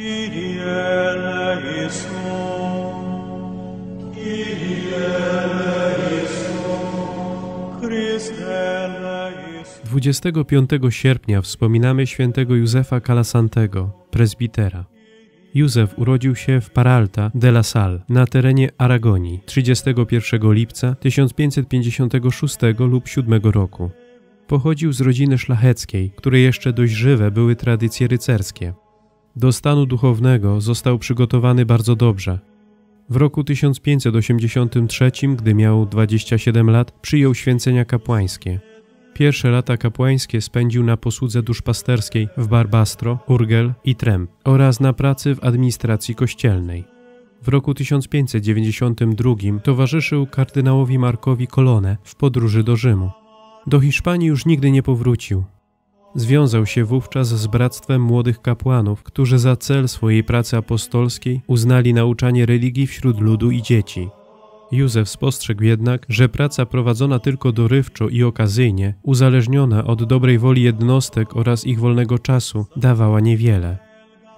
25 sierpnia wspominamy świętego Józefa Kalasantego, prezbitera. Józef urodził się w Paralta de la Sal na terenie Aragonii 31 lipca 1556 lub 7 roku. Pochodził z rodziny szlacheckiej, której jeszcze dość żywe były tradycje rycerskie. Do stanu duchownego został przygotowany bardzo dobrze. W roku 1583, gdy miał 27 lat, przyjął święcenia kapłańskie. Pierwsze lata kapłańskie spędził na posłudze duszpasterskiej w Barbastro, Urgel i Tremp oraz na pracy w administracji kościelnej. W roku 1592 towarzyszył kardynałowi Markowi Colonne w podróży do Rzymu. Do Hiszpanii już nigdy nie powrócił. Związał się wówczas z bractwem młodych kapłanów, którzy za cel swojej pracy apostolskiej uznali nauczanie religii wśród ludu i dzieci. Józef spostrzegł jednak, że praca prowadzona tylko dorywczo i okazyjnie, uzależniona od dobrej woli jednostek oraz ich wolnego czasu, dawała niewiele.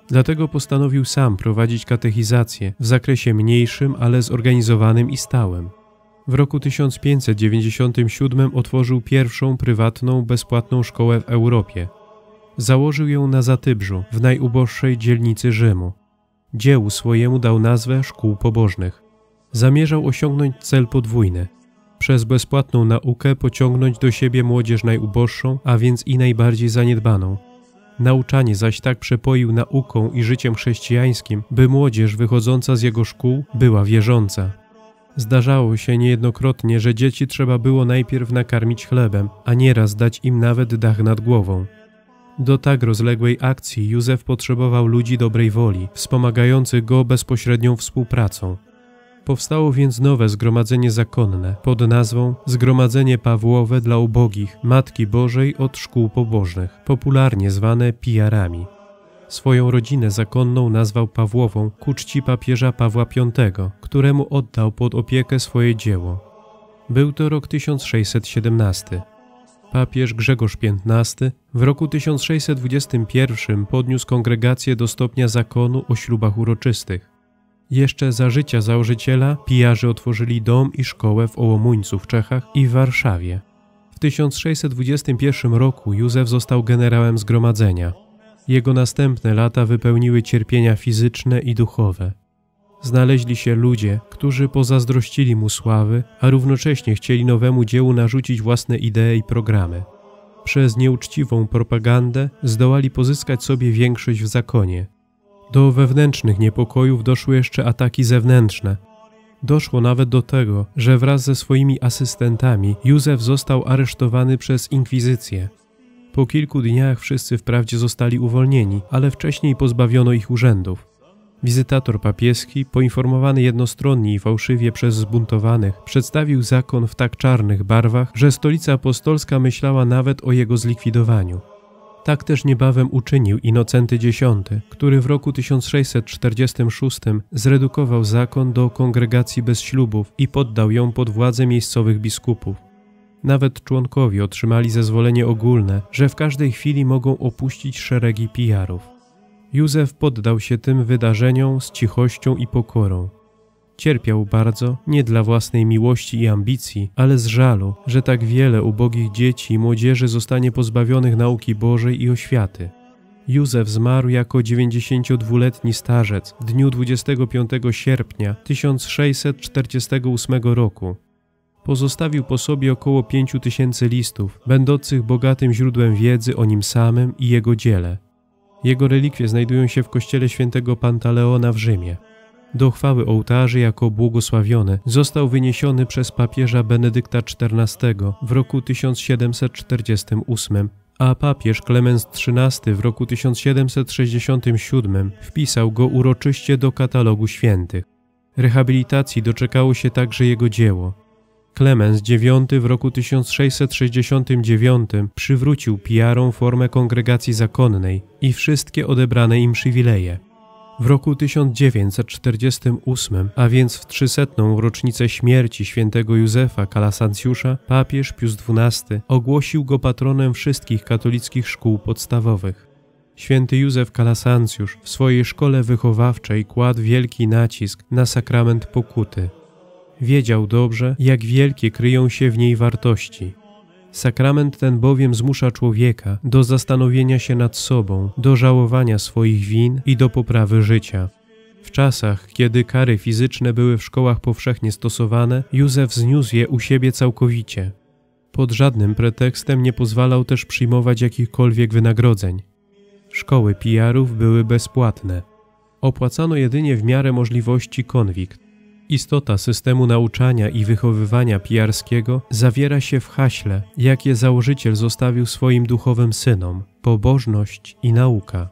Dlatego postanowił sam prowadzić katechizację w zakresie mniejszym, ale zorganizowanym i stałym. W roku 1597 otworzył pierwszą prywatną, bezpłatną szkołę w Europie. Założył ją na Zatybrzu, w najuboższej dzielnicy Rzymu. Dziełu swojemu dał nazwę Szkół Pobożnych. Zamierzał osiągnąć cel podwójny. Przez bezpłatną naukę pociągnąć do siebie młodzież najuboższą, a więc i najbardziej zaniedbaną. Nauczanie zaś tak przepoił nauką i życiem chrześcijańskim, by młodzież wychodząca z jego szkół była wierząca. Zdarzało się niejednokrotnie, że dzieci trzeba było najpierw nakarmić chlebem, a nieraz dać im nawet dach nad głową. Do tak rozległej akcji Józef potrzebował ludzi dobrej woli, wspomagających go bezpośrednią współpracą. Powstało więc nowe zgromadzenie zakonne pod nazwą Zgromadzenie Pawłowe dla Ubogich Matki Bożej od Szkół Pobożnych, popularnie zwane Pijarami. Swoją rodzinę zakonną nazwał Pawłową ku czci papieża Pawła V, któremu oddał pod opiekę swoje dzieło. Był to rok 1617. Papież Grzegorz XV w roku 1621 podniósł kongregację do stopnia zakonu o ślubach uroczystych. Jeszcze za życia założyciela Pijarzy otworzyli dom i szkołę w Ołomuńcu w Czechach i w Warszawie. W 1621 roku Józef został generałem zgromadzenia. Jego następne lata wypełniły cierpienia fizyczne i duchowe. Znaleźli się ludzie, którzy pozazdrościli mu sławy, a równocześnie chcieli nowemu dziełu narzucić własne idee i programy. Przez nieuczciwą propagandę zdołali pozyskać sobie większość w zakonie. Do wewnętrznych niepokojów doszły jeszcze ataki zewnętrzne. Doszło nawet do tego, że wraz ze swoimi asystentami Józef został aresztowany przez inkwizycję. Po kilku dniach wszyscy wprawdzie zostali uwolnieni, ale wcześniej pozbawiono ich urzędów. Wizytator papieski, poinformowany jednostronnie i fałszywie przez zbuntowanych, przedstawił zakon w tak czarnych barwach, że Stolica Apostolska myślała nawet o jego zlikwidowaniu. Tak też niebawem uczynił Innocenty X, który w roku 1646 zredukował zakon do kongregacji bez ślubów i poddał ją pod władzę miejscowych biskupów. Nawet członkowie otrzymali zezwolenie ogólne, że w każdej chwili mogą opuścić szeregi Pijarów. Józef poddał się tym wydarzeniom z cichością i pokorą. Cierpiał bardzo, nie dla własnej miłości i ambicji, ale z żalu, że tak wiele ubogich dzieci i młodzieży zostanie pozbawionych nauki Bożej i oświaty. Józef zmarł jako 92-letni starzec w dniu 25 sierpnia 1648 roku. Pozostawił po sobie około 5000 listów, będących bogatym źródłem wiedzy o nim samym i jego dziele. Jego relikwie znajdują się w kościele świętego Pantaleona w Rzymie. Do chwały ołtarzy jako błogosławiony został wyniesiony przez papieża Benedykta XIV w roku 1748, a papież Klemens XIII w roku 1767 wpisał go uroczyście do katalogu świętych. Rehabilitacji doczekało się także jego dzieło. Klemens IX w roku 1669 przywrócił Pijarom formę kongregacji zakonnej i wszystkie odebrane im przywileje. W roku 1948, a więc w 300. rocznicę śmierci świętego Józefa Kalasancjusza, papież Pius XII ogłosił go patronem wszystkich katolickich szkół podstawowych. Święty Józef Kalasancjusz w swojej szkole wychowawczej kładł wielki nacisk na sakrament pokuty. Wiedział dobrze, jak wielkie kryją się w niej wartości. Sakrament ten bowiem zmusza człowieka do zastanowienia się nad sobą, do żałowania swoich win i do poprawy życia. W czasach, kiedy kary fizyczne były w szkołach powszechnie stosowane, Józef zniósł je u siebie całkowicie. Pod żadnym pretekstem nie pozwalał też przyjmować jakichkolwiek wynagrodzeń. Szkoły pijarów były bezpłatne. Opłacano jedynie w miarę możliwości konwikt. Istota systemu nauczania i wychowywania pijarskiego zawiera się w haśle, jakie założyciel zostawił swoim duchowym synom – pobożność i nauka.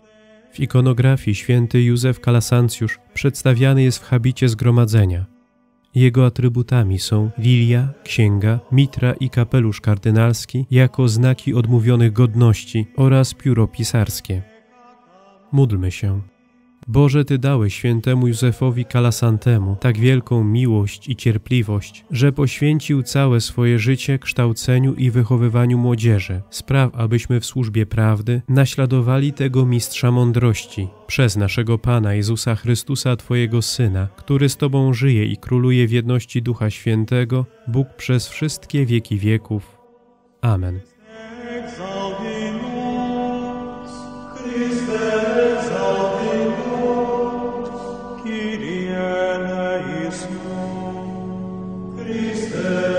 W ikonografii święty Józef Kalasancjusz przedstawiany jest w habicie zgromadzenia. Jego atrybutami są lilia, księga, mitra i kapelusz kardynalski jako znaki odmówionych godności oraz pióro pisarskie. Módlmy się. Boże, Ty dałeś świętemu Józefowi Kalasantemu tak wielką miłość i cierpliwość, że poświęcił całe swoje życie kształceniu i wychowywaniu młodzieży. Spraw, abyśmy w służbie prawdy naśladowali tego mistrza mądrości, przez naszego Pana Jezusa Chrystusa, Twojego Syna, który z Tobą żyje i króluje w jedności Ducha Świętego, Bóg przez wszystkie wieki wieków. Amen. Christus.